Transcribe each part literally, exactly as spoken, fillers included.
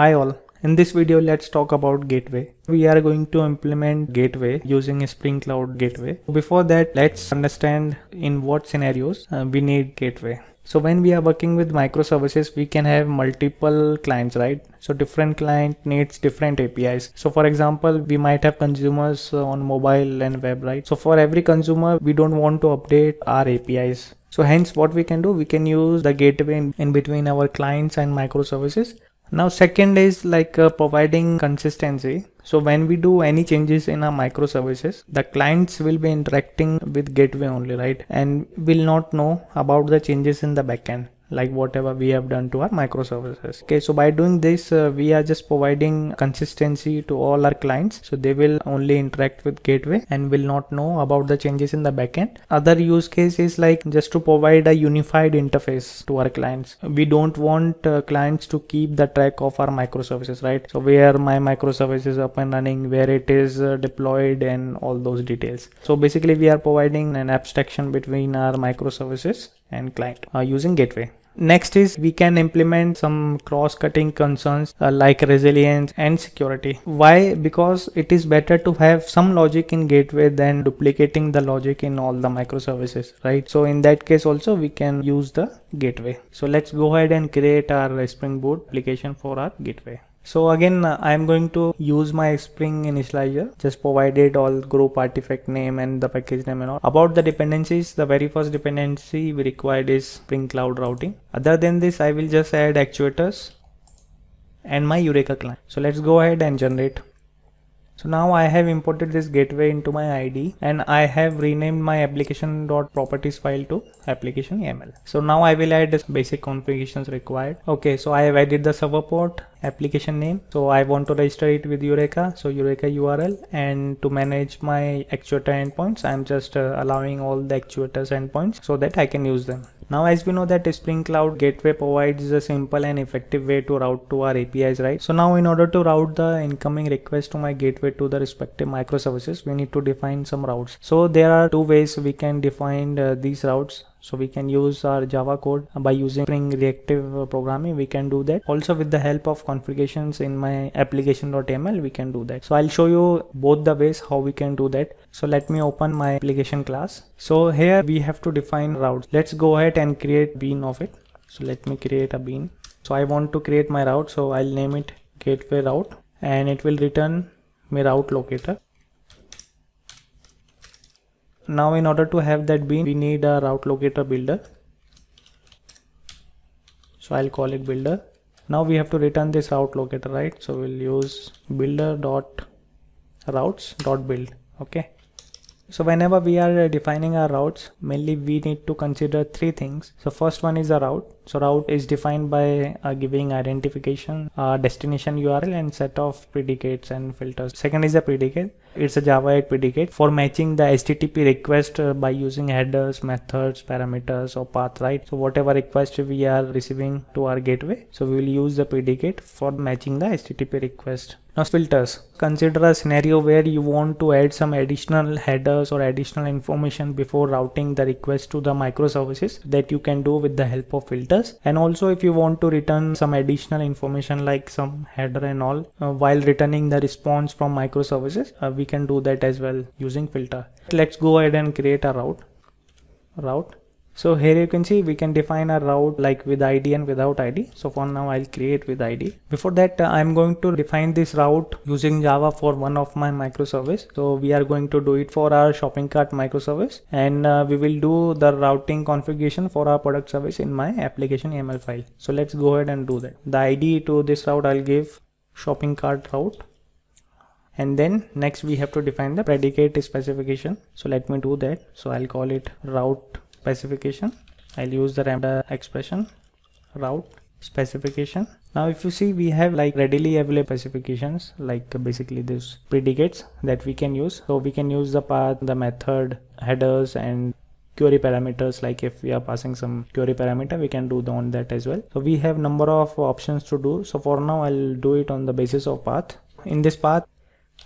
Hi all, in this video let's talk about gateway. We are going to implement gateway using Spring Cloud Gateway. Before that, let's understand in what scenarios uh, we need gateway. So when we are working with microservices, we can have multiple clients, right? So different client needs different A P Is. So for example, we might have consumers on mobile and web, right? So for every consumer, we don't want to update our A P Is. So hence what we can do, we can use the gateway in, in between our clients and microservices. Now second is like uh, providing consistency. So when we do any changes in our microservices, the clients will be interacting with gateway only, right? And will not know about the changes in the backend, like whatever we have done to our microservices. Okay, so by doing this, uh, we are just providing consistency to all our clients. So they will only interact with gateway and will not know about the changes in the backend. Other use case is like just to provide a unified interface to our clients. We don't want uh, clients to keep the track of our microservices, right? So where my microservice is up and running, where it is uh, deployed and all those details. So basically we are providing an abstraction between our microservices and client uh, using gateway. Next is we can implement some cross-cutting concerns uh, like resilience and security. Why? Because it is better to have some logic in gateway than duplicating the logic in all the microservices, right? So in that case also we can use the gateway. So let's go ahead and create our Spring Boot application for our gateway. So again, I am going to use my Spring Initializer, just provided all group artifact name and the package name and all. About the dependencies, the very first dependency we required is Spring Cloud Routing. Other than this, I will just add actuators and my Eureka client. So let's go ahead and generate. So now I have imported this gateway into my I D and I have renamed my application.properties file to application dot Y A M L. So now I will add this basic configurations required. Okay, so I have added the server port, application name. So I want to register it with Eureka. So Eureka U R L, and to manage my actuator endpoints, I am just uh, allowing all the actuators endpoints so that I can use them. Now, as we know that Spring Cloud Gateway provides a simple and effective way to route to our A P Is, right? So now in order to route the incoming request to my gateway to the respective microservices, we need to define some routes. So there are two ways we can define uh, these routes. So we can use our Java code by using Spring reactive programming. We can do that. Also with the help of configurations in my application dot Y A M L, we can do that. So I'll show you both the ways how we can do that. So let me open my application class. So here we have to define routes. Let's go ahead and create bean of it. So let me create a bean. So I want to create my route. So I'll name it gateway route and it will return my route locator. Now in order to have that bean, we need a route locator builder. So I'll call it builder. Now we have to return this route locator, right? So we'll use builder dot routes dot build. Okay. So whenever we are defining our routes, mainly we need to consider three things. So first one is a route. So route is defined by uh, giving identification, uh, destination U R L and set of predicates and filters. Second is a predicate. It's a Java eight predicate for matching the H T T P request uh, by using headers, methods, parameters or path, right? So whatever request we are receiving to our gateway, so we will use the predicate for matching the H T T P request. Now filters, consider a scenario where you want to add some additional headers or additional information before routing the request to the microservices, that you can do with the help of filters. And also if you want to return some additional information like some header and all uh, while returning the response from microservices, uh, we can do that as well using filter. Let's go ahead and create a route. Route. So here you can see we can define a route like with I D and without I D. So for now I'll create with I D. Before that, uh, I'm going to define this route using Java for one of my microservice. So we are going to do it for our shopping cart microservice, and uh, we will do the routing configuration for our product service in my application dot Y A M L file. So let's go ahead and do that. The I D to this route I'll give shopping cart route. And then next we have to define the predicate specification. So let me do that. So I'll call it route specification. I'll use the lambda expression route specification. Now if you see, we have like readily available specifications, like basically this predicates that we can use. So we can use the path, the method, headers and query parameters. Like if we are passing some query parameter, we can do the on that as well. So we have number of options to do. So for now I'll do it on the basis of path. In this path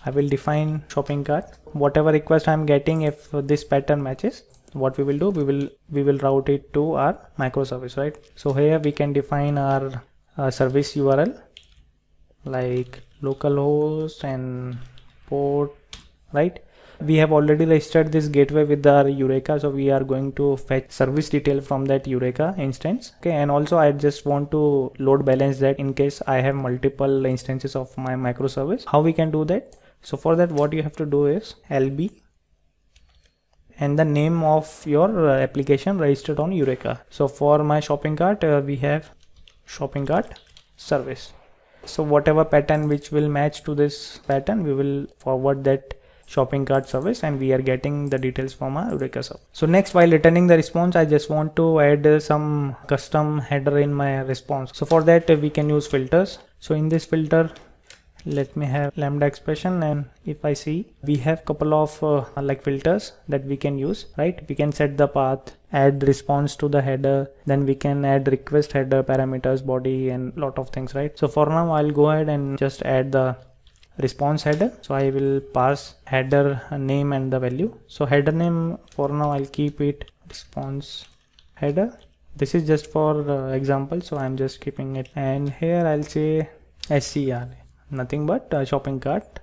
I will define shopping cart. Whatever request I'm getting, if this pattern matches, what we will do, we will we will route it to our microservice, right? So here we can define our uh, service U R L like localhost and port, right? We have already registered this gateway with our Eureka, so we are going to fetch service detail from that Eureka instance. Okay, and also I just want to load balance that in case I have multiple instances of my microservice. How we can do that? So for that, what you have to do is lb and the name of your application registered on Eureka. So for my shopping cart, uh, we have shopping cart service. So whatever pattern which will match to this pattern, we will forward that shopping cart service, and we are getting the details from our Eureka server. So next, while returning the response, I just want to add uh, some custom header in my response. So for that, uh, we can use filters. So in this filter, let me have lambda expression, and if I see, we have couple of uh, like filters that we can use, right? We can set the path, add response to the header, then we can add request header, parameters, body, and lot of things, right? So for now, I'll go ahead and just add the response header. So I will pass header name and the value. So header name, for now I'll keep it response header. This is just for uh, example, so I'm just keeping it. And here I'll say S C R, nothing but uh, shopping cart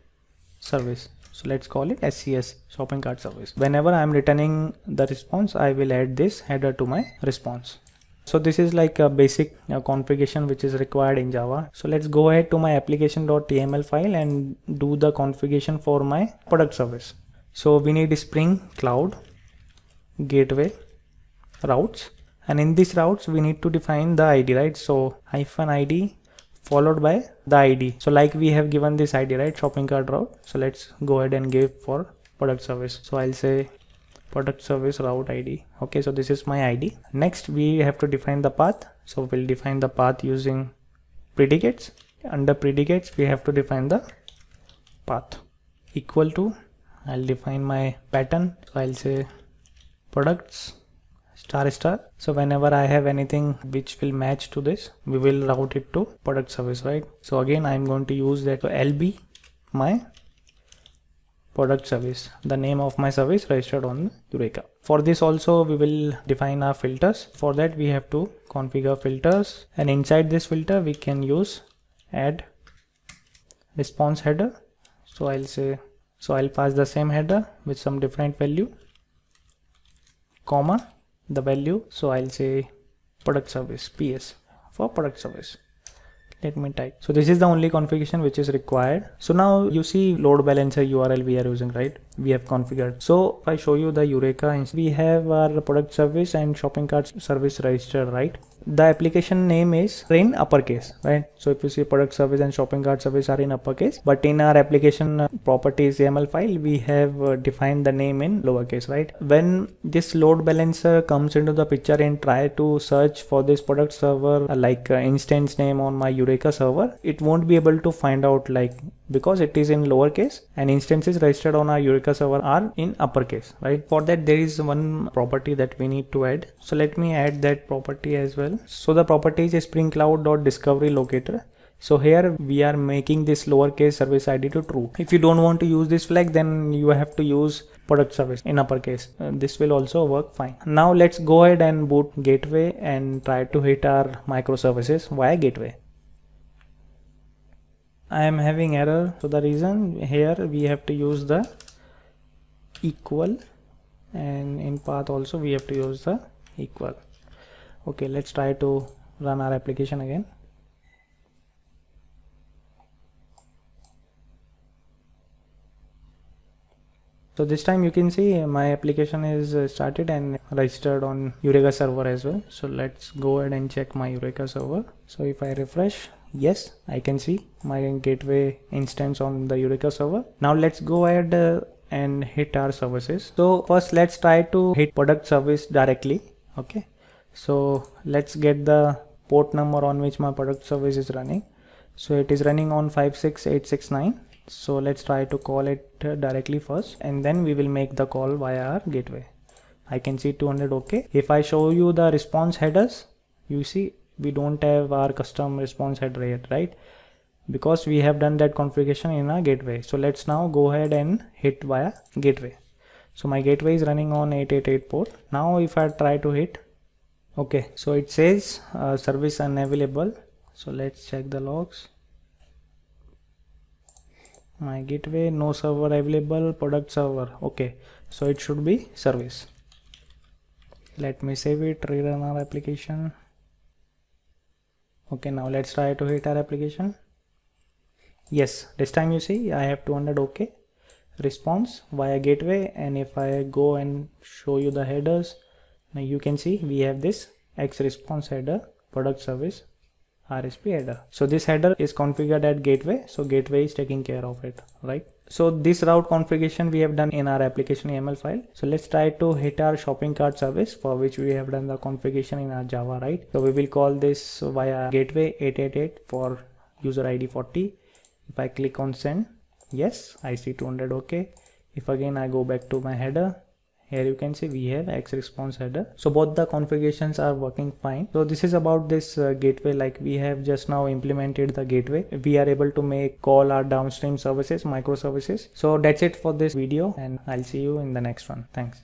service. So let's call it S C S, shopping cart service. Whenever I'm returning the response, I will add this header to my response. So this is like a basic uh, configuration which is required in Java. So let's go ahead to my application.yaml file and do the configuration for my product service. So we need Spring Cloud Gateway routes, and in these routes we need to define the I D, right? So hyphen I D followed by the I D. So like we have given this I D, right? Shopping cart route. So let's go ahead and give for product service. So I'll say product service route I D. Okay, so this is my I D. Next, we have to define the path. So we'll define the path using predicates. Under predicates, we have to define the path equal to, I'll define my pattern. So I'll say products star star. So whenever I have anything which will match to this, we will route it to product service, right? So again, I'm going to use that. So lb my product service, the name of my service registered on Eureka. For this also, we will define our filters. For that, we have to configure filters, and inside this filter we can use add response header. So I'll say, so I'll pass the same header with some different value, comma the value. So I'll say product service, P S for product service. Let me type. So this is the only configuration which is required. So now you see load balancer U R L we are using, right? We have configured. So if I show you the Eureka, we have our product service and shopping cart service registered, right? The application name is in uppercase, right? So if you see, product service and shopping cart service are in uppercase, but in our application properties YAML file, we have defined the name in lowercase, right? When this load balancer comes into the picture and try to search for this product server, like instance name on my Eureka server, it won't be able to find out, like, because it is in lowercase and instances registered on our Eureka server are in uppercase, right? For that, there is one property that we need to add. So let me add that property as well. So the property is Spring Cloud.discovery locator. So here we are making this lowercase service I D to true. If you don't want to use this flag, then you have to use product service in uppercase. Uh, this will also work fine. Now let's go ahead and boot gateway and try to hit our microservices via gateway. I am having error. So the reason, here we have to use the equal, and in path also we have to use the equal. Okay, let's try to run our application again. So this time you can see my application is started and registered on Eureka server as well. So let's go ahead and check my Eureka server. So if I refresh, yes, I can see my gateway instance on the Eureka server. Now let's go ahead uh, and hit our services. So first, let's try to hit product service directly. Okay, so let's get the port number on which my product service is running. So it is running on five six eight six nine. So let's try to call it uh, directly first, and then we will make the call via our gateway. I can see two hundred. Okay, if I show you the response headers, you see we don't have our custom response header yet, right? Because we have done that configuration in our gateway. So let's now go ahead and hit via gateway. So my gateway is running on eight eight eight port. Now if I try to hit, okay, so it says uh, service unavailable. So let's check the logs. my gateway, no server available, product server. Okay, so it should be service. Let me save it, rerun our application. Okay, now let's try to hit our application. Yes, this time you see I have two hundred. Okay, response via gateway, and if I go and show you the headers, now you can see we have this X response header, product service, R S P header. So this header is configured at gateway, so gateway is taking care of it, right? So this route configuration we have done in our application YAML file. So let's try to hit our shopping cart service, for which we have done the configuration in our Java, right? So we will call this via gateway eight eight eight for user I D forty. If I click on send, yes, I see two hundred. Okay, if again I go back to my header, here you can see we have X response header. So both the configurations are working fine. So this is about this uh, gateway. Like we have just now implemented the gateway, we are able to make call our downstream services, microservices. So that's it for this video, and I'll see you in the next one. Thanks.